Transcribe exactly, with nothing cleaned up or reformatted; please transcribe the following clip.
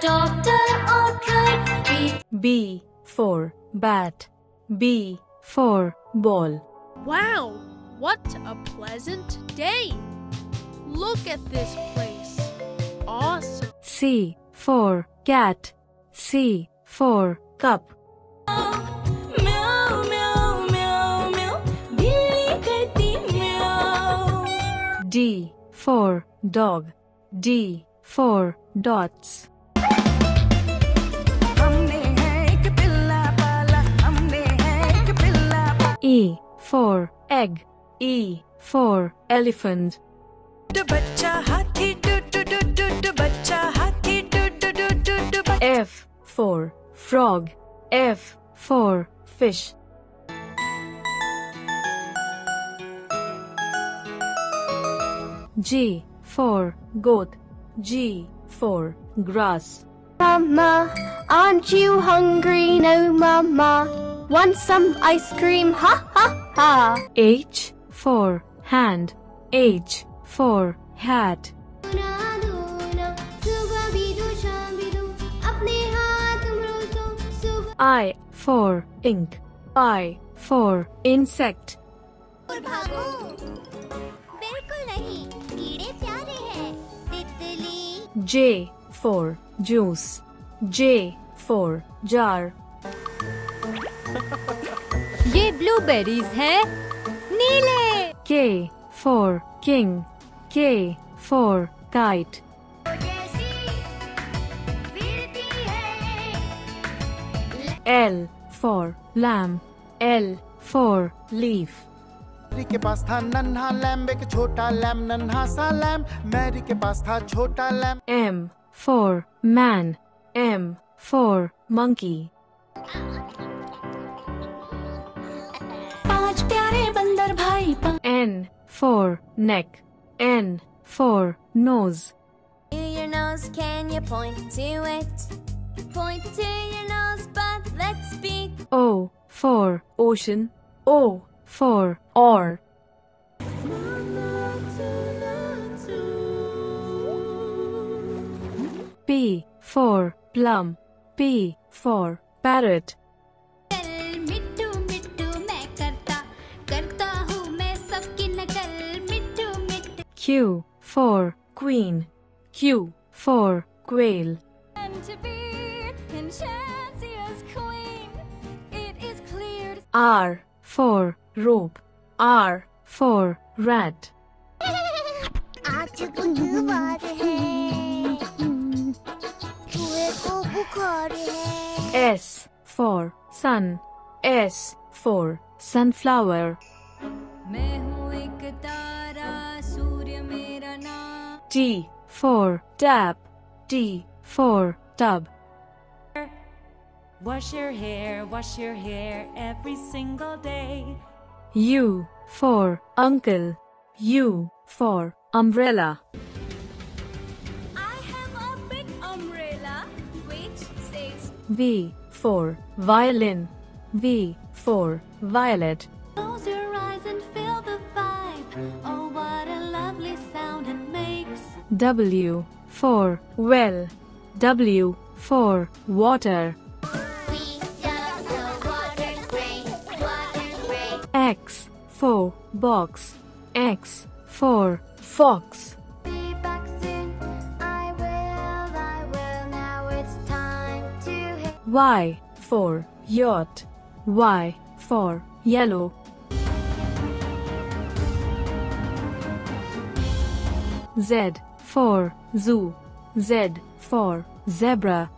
daughter outright. B for bat, B for ball. Wow, what a pleasant day! Look at this place. Awesome. C for cat, C for cup. Meow, meow, meow, meow. Billy katti meow. D for dog, D for dots. E for egg, E for elephant. F for frog, F for fish. G for goat, G for grass. Mama, aren't you hungry? No, Mama. Want some ice cream? Ha ha ha. H for hand, H for hat. I for ink, I for insect. J for juice, J for jar. ये blueberries हैं, नीले. K for king, K for kite. L for lamb, L for leaf. Mary के पास था नन्हा lamb, एक छोटा lamb, नन्हा सा लैम्ब. मैरी के पास था छोटा lamb. M for man, M for monkey. पांच प्यारे बंदर भाई. N for neck, N for nose. To your nose, can you point to it? Point to your nose, but let's speak. O for ocean, O for or. P for plum, P for parrot. Q for queen, Q for quail. R for rope, R for rat. S for sun, S for sunflower. T for tap, T for tub. Wash your hair, wash your hair every single day. U for uncle, U for umbrella. I have a big umbrella which says. V for violin, V for violet. Close your eyes and feel the vibe. Oh, what a lovely sound it makes. W for well, W for water. X for box, X for fox. Be back soon. I will, I will, now it's time to hit. Y for yacht, Y for yellow. Z for zoo, Z for zebra.